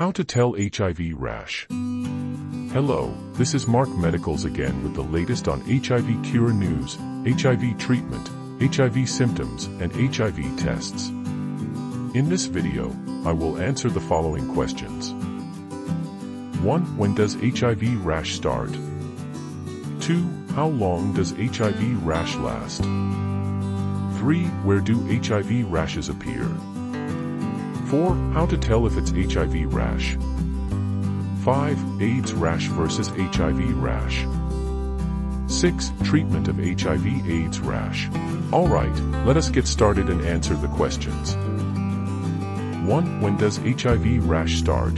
How to tell HIV rash. Hello, this is Mark Medicals again with the latest on HIV cure news, HIV treatment, HIV symptoms, and HIV tests. In this video, I will answer the following questions. 1. When does HIV rash start? 2. How long does HIV rash last? 3. Where do HIV rashes appear? 4. How to tell if it's HIV rash. 5. AIDS rash versus HIV rash. 6. Treatment of HIV/AIDS rash. Alright, let us get started and answer the questions. 1. When does HIV rash start?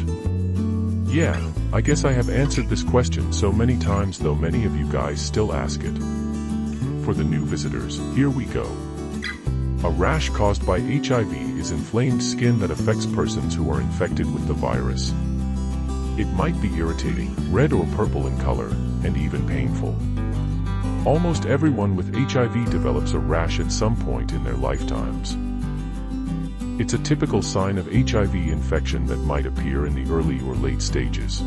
Yeah, I guess I have answered this question so many times though many of you guys still ask it. For the new visitors, here we go. A rash caused by HIV is inflamed skin that affects persons who are infected with the virus. It might be irritating, red or purple in color, and even painful. Almost everyone with HIV develops a rash at some point in their lifetimes. It's a typical sign of HIV infection that might appear in the early or late stages.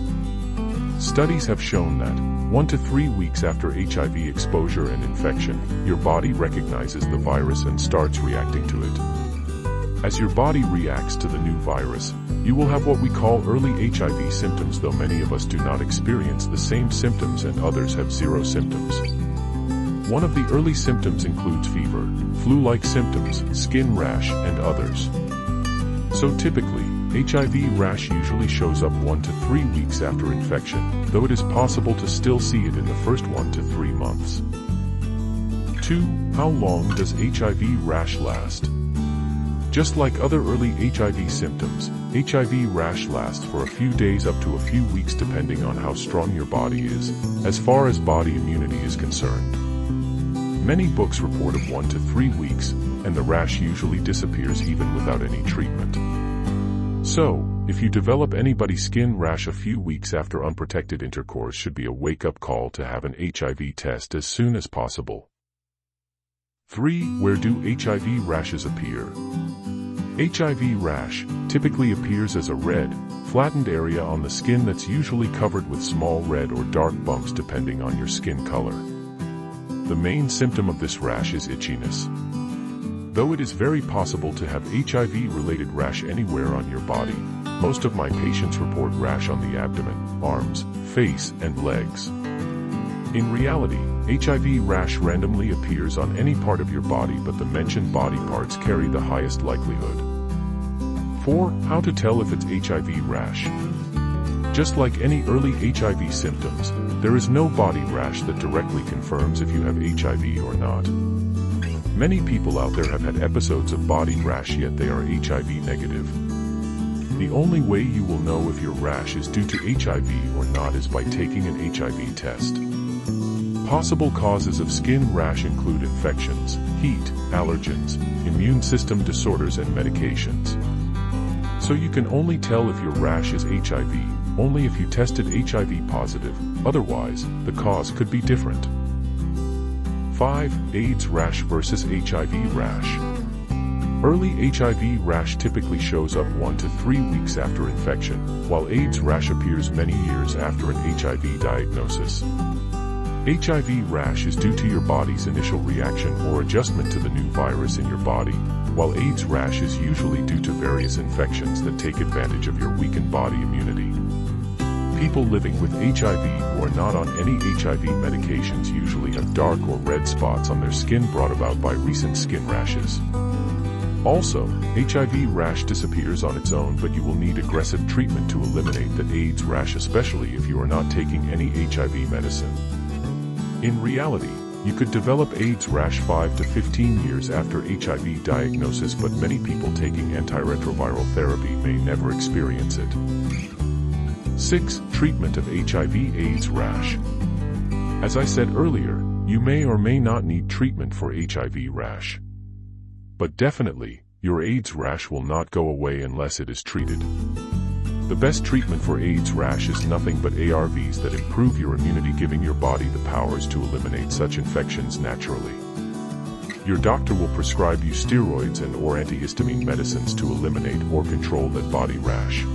Studies have shown that 1 to 3 weeks after HIV exposure and infection, your body recognizes the virus and starts reacting to it. As your body reacts to the new virus, you will have what we call early HIV symptoms, though many of us do not experience the same symptoms and others have zero symptoms. One of the early symptoms includes fever, flu-like symptoms, skin rash, and others. So typically, HIV rash usually shows up 1 to 3 weeks after infection, though it is possible to still see it in the first 1 to 3 months. 2. How long does HIV rash last? Just like other early HIV symptoms, HIV rash lasts for a few days up to a few weeks depending on how strong your body is, as far as body immunity is concerned. Many books report of 1 to 3 weeks, and the rash usually disappears even without any treatment. So, if you develop anybody's skin rash a few weeks after unprotected intercourse, should be a wake-up call to have an HIV test as soon as possible. 3. Where do HIV rashes appear? HIV rash typically appears as a red, flattened area on the skin that's usually covered with small red or dark bumps depending on your skin color. The main symptom of this rash is itchiness. Though it is very possible to have HIV-related rash anywhere on your body, most of my patients report rash on the abdomen, arms, face, and legs. In reality, HIV rash randomly appears on any part of your body, but the mentioned body parts carry the highest likelihood. 4. How to tell if it's HIV rash. Just like any early HIV symptoms, there is no body rash that directly confirms if you have HIV or not. Many people out there have had episodes of body rash yet they are HIV negative. The only way you will know if your rash is due to HIV or not is by taking an HIV test. Possible causes of skin rash include infections, heat, allergens, immune system disorders, and medications. So you can only tell if your rash is HIV only if you tested HIV positive, otherwise, the cause could be different. 5. AIDS rash versus HIV rash. Early HIV rash typically shows up 1 to 3 weeks after infection, while AIDS rash appears many years after an HIV diagnosis. HIV rash is due to your body's initial reaction or adjustment to the new virus in your body, while AIDS rash is usually due to various infections that take advantage of your weakened body immunity. People living with HIV who are not on any HIV medications usually have dark or red spots on their skin brought about by recent skin rashes. Also, HIV rash disappears on its own, but you will need aggressive treatment to eliminate the AIDS rash, especially if you are not taking any HIV medicine. In reality, you could develop AIDS rash 5 to 15 years after HIV diagnosis, but many people taking antiretroviral therapy may never experience it. 6. Treatment of HIV/AIDS rash. As I said earlier, you may or may not need treatment for HIV rash. But definitely, your AIDS rash will not go away unless it is treated. The best treatment for AIDS rash is nothing but ARVs that improve your immunity, giving your body the powers to eliminate such infections naturally. Your doctor will prescribe you steroids and/or antihistamine medicines to eliminate or control that body rash.